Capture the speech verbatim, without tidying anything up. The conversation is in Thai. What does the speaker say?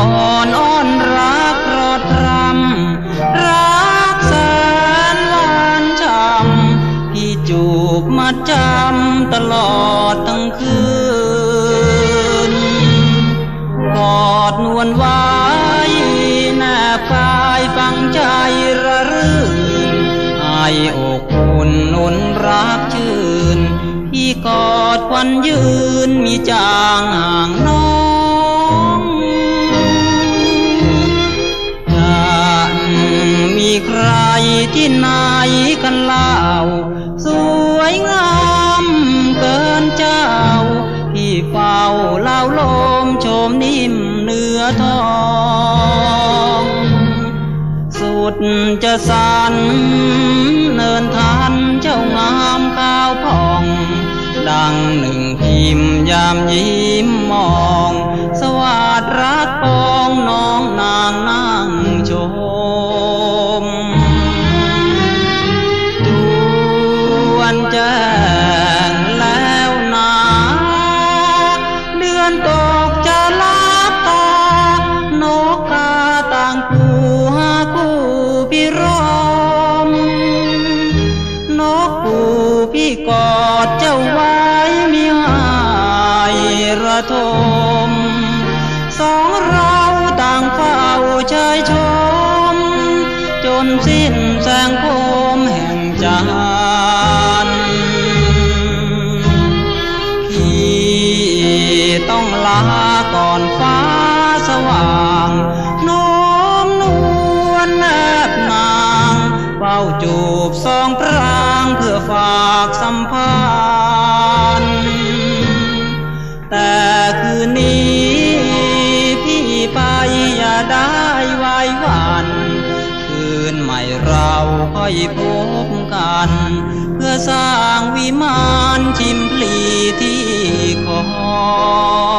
อนอ้อนรักรอดรำรักแสนล้านช้ำพี่จูบมาจำตลอดทั้งคืนกอดนวลไว้แนบกายฟังใจระรื่นให้อกอุ่นนุ่นรักชื่นพี่กอดวันยืนมีจางห่างน้องกันมีใครที่ไหนกันเล่าสวยงามเกินเจ้าพี่เฝ้าเล่าลมชมนิ่มเนื้อทองสุดจะสันเนินทันเจ้างามข้าวพองดังหนึ่งพิมพ์ยามยิ้มมองสวัสดิ์รักปองน้องนางนั่งชมจวนแจ้งแล้วนาเดือนตกจะลาตานกกาต่างคู่หาคู่พี่ร้องนกคู่พี่กอดเจ้าไว้มีหายระทมสองเราต่างเฝ้าชายชมจนสิ้นแสงโคมแห่งจันทร์พี่ต้องลาก่อนฟ้าสว่างน้อมนวลแนบนางเฝ้าจูบสองพรางเพื่อฝากสัมพันธ์แต่คืนนี้พี่ไปอย่าได้ไว้วันคืนใหม่เราค่อยพบกันเพื่อสร้างวิมานชิมพลีที่คอ